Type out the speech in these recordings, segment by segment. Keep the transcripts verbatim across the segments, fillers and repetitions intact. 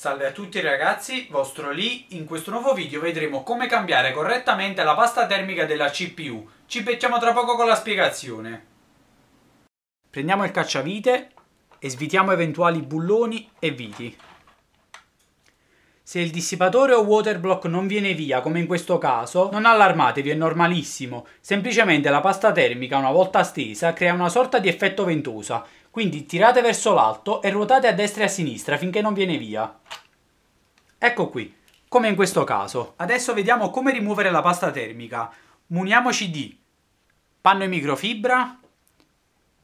Salve a tutti ragazzi, vostro Lee. In questo nuovo video vedremo come cambiare correttamente la pasta termica della C P U. Ci becchiamo tra poco con la spiegazione. Prendiamo il cacciavite e svitiamo eventuali bulloni e viti. Se il dissipatore o waterblock non viene via, come in questo caso, non allarmatevi, è normalissimo. Semplicemente la pasta termica, una volta stesa, crea una sorta di effetto ventosa. Quindi tirate verso l'alto e ruotate a destra e a sinistra finché non viene via. Ecco qui, come in questo caso. Adesso vediamo come rimuovere la pasta termica. Muniamoci di panno in microfibra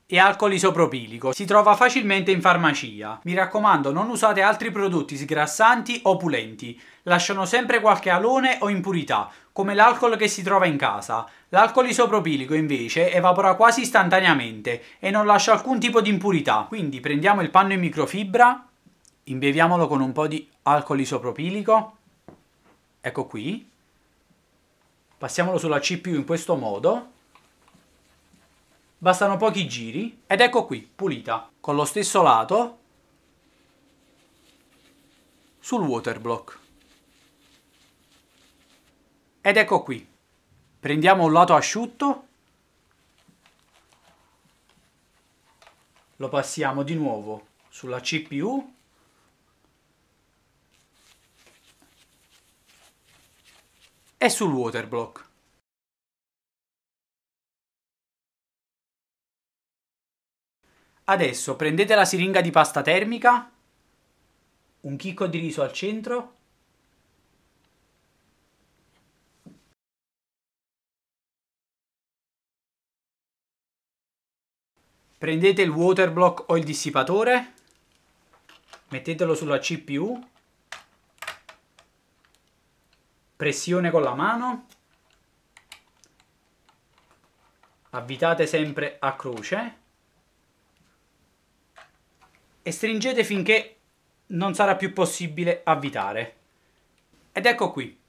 e alcol isopropilico. Si trova facilmente in farmacia. Mi raccomando, non usate altri prodotti sgrassanti o pulenti. Lasciano sempre qualche alone o impurità, come l'alcol che si trova in casa. L'alcol isopropilico invece evapora quasi istantaneamente e non lascia alcun tipo di impurità. Quindi prendiamo il panno in microfibra, imbeviamolo con un po' di alcol isopropilico, ecco qui, passiamolo sulla C P U in questo modo, bastano pochi giri ed ecco qui, pulita. Con lo stesso lato sul waterblock. Ed ecco qui, prendiamo un lato asciutto, lo passiamo di nuovo sulla C P U e sul waterblock. Adesso prendete la siringa di pasta termica, un chicco di riso al centro, prendete il waterblock o il dissipatore, mettetelo sulla C P U, pressione con la mano, avvitate sempre a croce e stringete finché non sarà più possibile avvitare. Ed ecco qui,